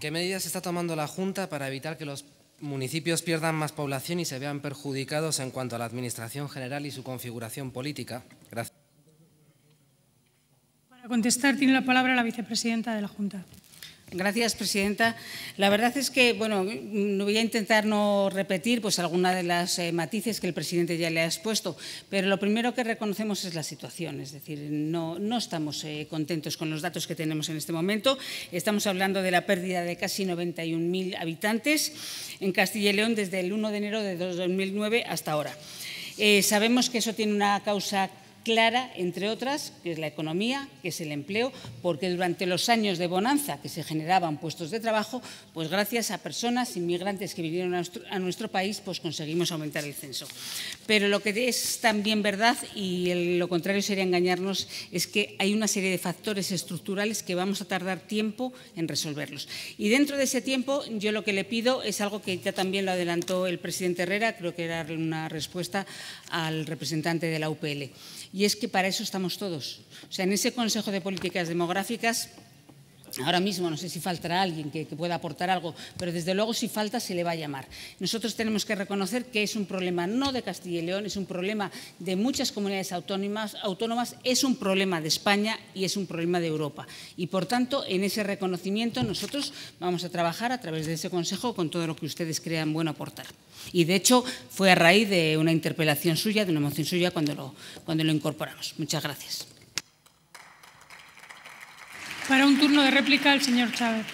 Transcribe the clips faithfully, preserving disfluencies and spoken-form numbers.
¿Qué medidas está tomando la Junta para evitar que los municipios pierdan más población y se vean perjudicados en cuanto a la Administración General y su configuración política? Gracias. Para contestar tiene la palabra la vicepresidenta de la Junta. Gracias, presidenta. La verdad es que, bueno, voy a intentar no repetir pues alguna de las eh, matices que el presidente ya le ha expuesto, pero lo primero que reconocemos es la situación, es decir, no, no estamos eh, contentos con los datos que tenemos en este momento. Estamos hablando de la pérdida de casi noventa y un mil habitantes en Castilla y León desde el uno de enero de dos mil nueve hasta ahora. Eh, sabemos que eso tiene una causa clara, entre otras, que es la economía, que es el empleo, porque durante los años de bonanza que se generaban puestos de trabajo, pues gracias a personas inmigrantes que vinieron a nuestro, a nuestro país, pues conseguimos aumentar el censo. Pero lo que es también verdad, y el, lo contrario sería engañarnos, es que hay una serie de factores estructurales que vamos a tardar tiempo en resolverlos. Y dentro de ese tiempo, yo lo que le pido es algo que ya también lo adelantó el presidente Herrera, creo que era una respuesta al representante de la U P L. Y es que para eso estamos todos. O sea, en ese Consejo de Políticas Demográficas, ahora mismo no sé si faltará alguien que, que pueda aportar algo, pero desde luego si falta se le va a llamar. Nosotros tenemos que reconocer que es un problema no de Castilla y León, es un problema de muchas comunidades autónomas, autónomas, es un problema de España y es un problema de Europa. Y por tanto, en ese reconocimiento nosotros vamos a trabajar a través de ese Consejo con todo lo que ustedes crean bueno aportar. Y de hecho fue a raíz de una interpelación suya, de una moción suya cuando lo, cuando lo incorporamos. Muchas gracias. Para un turno de réplica el señor Chávez.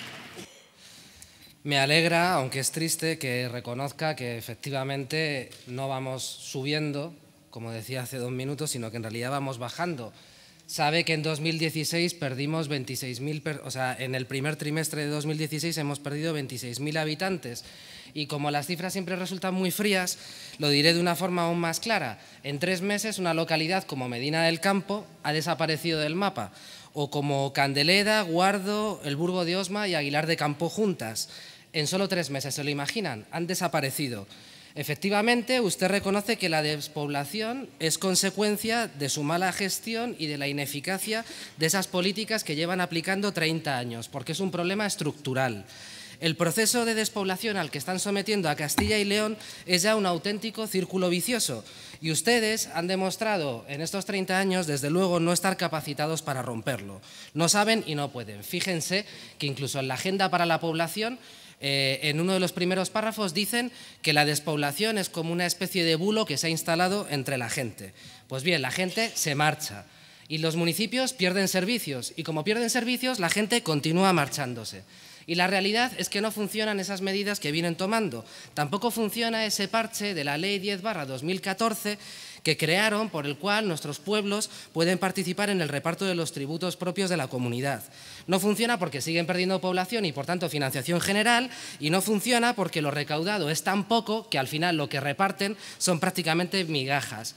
Me alegra, aunque es triste, que reconozca que efectivamente no vamos subiendo, como decía hace dos minutos, sino que en realidad vamos bajando. Sabe que en dos mil dieciséis perdimos veintiséis mil, o sea, en el primer trimestre de dos mil dieciséis hemos perdido veintiséis mil habitantes. Y como las cifras siempre resultan muy frías, lo diré de una forma aún más clara. En tres meses una localidad como Medina del Campo ha desaparecido del mapa, o como Candeleda, Guardo, El Burgo de Osma y Aguilar de Campoo juntas. En solo tres meses, ¿se lo imaginan? Han desaparecido. Efectivamente, usted reconoce que la despoblación es consecuencia de su mala gestión y de la ineficacia de esas políticas que llevan aplicando treinta años, porque es un problema estructural. El proceso de despoblación al que están sometiendo a Castilla y León es ya un auténtico círculo vicioso y ustedes han demostrado en estos treinta años, desde luego, no estar capacitados para romperlo. No saben y no pueden. Fíjense que incluso en la Agenda para la Población, eh, en uno de los primeros párrafos dicen que la despoblación es como una especie de bulo que se ha instalado entre la gente. Pues bien, la gente se marcha y los municipios pierden servicios y como pierden servicios la gente continúa marchándose. Y la realidad es que no funcionan esas medidas que vienen tomando. Tampoco funciona ese parche de la Ley diez barra dos mil catorce que crearon, por el cual nuestros pueblos pueden participar en el reparto de los tributos propios de la comunidad. No funciona porque siguen perdiendo población y, por tanto, financiación general, y no funciona porque lo recaudado es tan poco que al final lo que reparten son prácticamente migajas.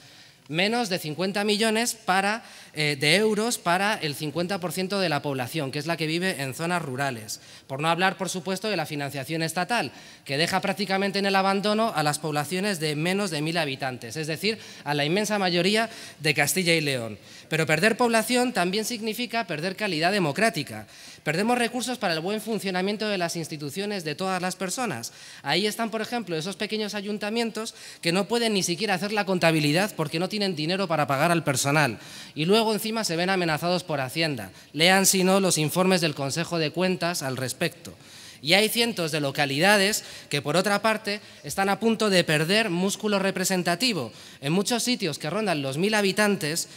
Menos de cincuenta millones para, eh, de euros para el cincuenta por ciento de la población, que es la que vive en zonas rurales. Por no hablar, por supuesto, de la financiación estatal, que deja prácticamente en el abandono a las poblaciones de menos de mil habitantes, es decir, a la inmensa mayoría de Castilla y León. Pero perder población también significa perder calidad democrática. Perdemos recursos para el buen funcionamiento de las instituciones de todas las personas. Ahí están, por ejemplo, esos pequeños ayuntamientos que no pueden ni siquiera hacer la contabilidad porque no tienen dinero para pagar al personal. Y luego encima se ven amenazados por Hacienda. Lean, si no, los informes del Consejo de Cuentas al respecto. Y hay cientos de localidades que, por otra parte, están a punto de perder músculo representativo. En muchos sitios que rondan los mil habitantes,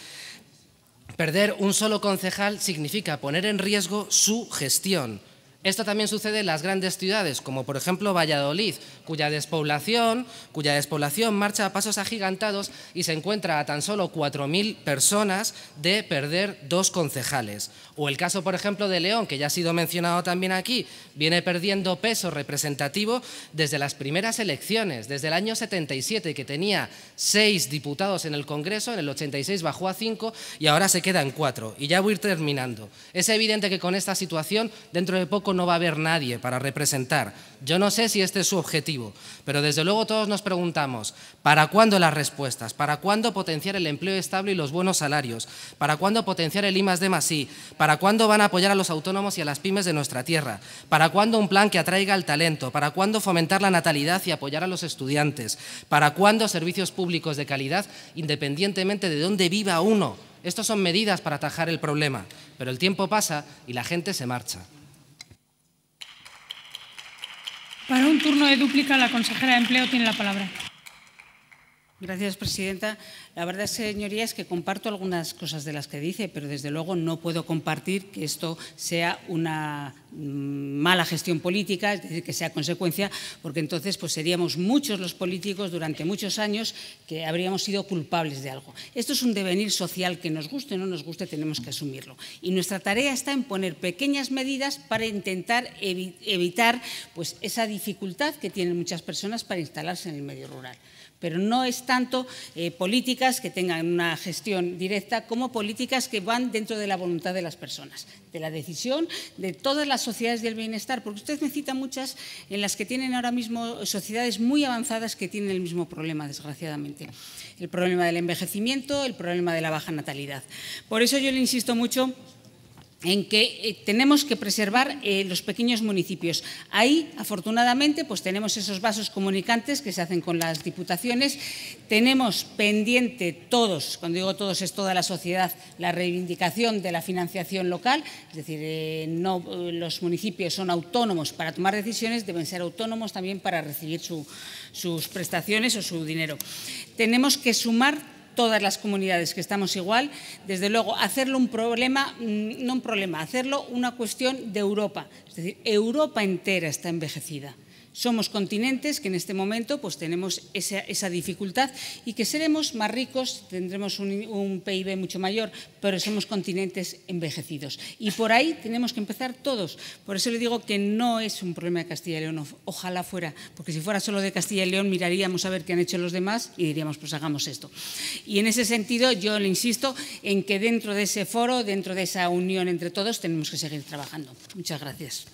perder un solo concejal significa poner en riesgo su gestión. Esto también sucede en las grandes ciudades, como por ejemplo Valladolid, cuya despoblación, cuya despoblación marcha a pasos agigantados y se encuentra a tan solo cuatro mil personas de perder dos concejales. O el caso, por ejemplo, de León, que ya ha sido mencionado también aquí, viene perdiendo peso representativo desde las primeras elecciones, desde el año setenta y siete, que tenía seis diputados en el Congreso, en el ochenta y seis bajó a cinco y ahora se queda en cuatro. Y ya voy a ir terminando. Es evidente que con esta situación, dentro de poco, tampoco no va a haber nadie para representar. Yo no sé si este es su objetivo, pero desde luego todos nos preguntamos, ¿para cuándo las respuestas? ¿Para cuándo potenciar el empleo estable y los buenos salarios? ¿Para cuándo potenciar el I más D más I? ¿Para cuándo van a apoyar a los autónomos y a las pymes de nuestra tierra? ¿Para cuándo un plan que atraiga al talento? ¿Para cuándo fomentar la natalidad y apoyar a los estudiantes? ¿Para cuándo servicios públicos de calidad, independientemente de dónde viva uno? Estas son medidas para atajar el problema, pero el tiempo pasa y la gente se marcha. Para un turno de dúplica, la consejera de Empleo tiene la palabra. Gracias, presidenta. La verdad, señorías, que comparto algunas cosas de las que dice, pero desde luego no puedo compartir que esto sea una mala gestión política, es decir, que sea consecuencia, porque entonces pues seríamos muchos los políticos durante muchos años que habríamos sido culpables de algo. Esto es un devenir social que nos guste o no nos guste, tenemos que asumirlo. Y nuestra tarea está en poner pequeñas medidas para intentar evi- evitar pues, esa dificultad que tienen muchas personas para instalarse en el medio rural. Pero no es tanto eh, políticas que tengan una gestión directa como políticas que van dentro de la voluntad de las personas, de la decisión de todas las sociedades del bienestar, porque usted me cita muchas en las que tienen ahora mismo sociedades muy avanzadas que tienen el mismo problema, desgraciadamente. El problema del envejecimiento, el problema de la baja natalidad. Por eso yo le insisto mucho en que eh, tenemos que preservar eh, los pequeños municipios. Ahí, afortunadamente, pues tenemos esos vasos comunicantes que se hacen con las diputaciones. Tenemos pendiente todos, cuando digo todos es toda la sociedad, la reivindicación de la financiación local, es decir, eh, no eh, los municipios son autónomos para tomar decisiones, deben ser autónomos también para recibir su, sus prestaciones o su dinero. Tenemos que sumar todas las comunidades que estamos igual, desde luego hacerlo un problema, no un problema, hacerlo una cuestión de Europa, es decir, Europa entera está envejecida. Somos continentes que en este momento pues, tenemos esa, esa dificultad y que seremos más ricos, tendremos un, un P I B mucho mayor, pero somos continentes envejecidos. Y por ahí tenemos que empezar todos. Por eso le digo que no es un problema de Castilla y León, ojalá fuera, porque si fuera solo de Castilla y León miraríamos a ver qué han hecho los demás y diríamos pues hagamos esto. Y en ese sentido yo le insisto en que dentro de ese foro, dentro de esa unión entre todos tenemos que seguir trabajando. Muchas gracias.